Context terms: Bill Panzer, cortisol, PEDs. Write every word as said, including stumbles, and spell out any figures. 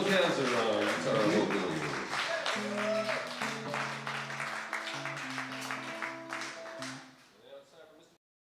Bill Panzer.